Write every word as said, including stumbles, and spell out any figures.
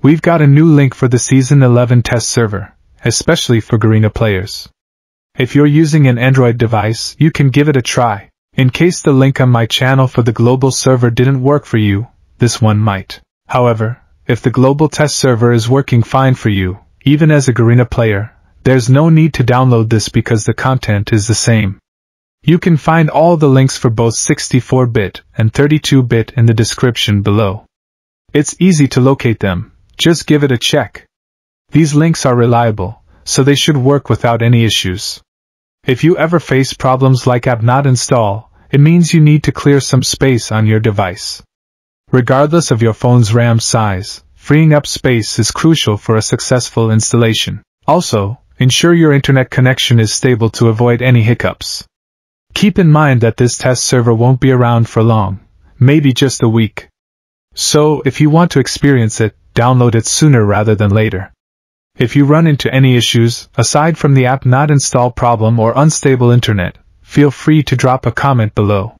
We've got a new link for the Season eleven test server, especially for Garena players. If you're using an Android device, you can give it a try. In case the link on my channel for the global server didn't work for you, this one might. However, if the global test server is working fine for you, even as a Garena player, there's no need to download this because the content is the same. You can find all the links for both sixty-four bit and thirty-two bit in the description below. It's easy to locate them, just give it a check. These links are reliable, so they should work without any issues. If you ever face problems like app not install, it means you need to clear some space on your device. Regardless of your phone's RAM size, freeing up space is crucial for a successful installation. Also, ensure your internet connection is stable to avoid any hiccups. Keep in mind that this test server won't be around for long, maybe just a week. So, if you want to experience it, download it sooner rather than later. If you run into any issues, aside from the app not install problem or unstable internet, feel free to drop a comment below.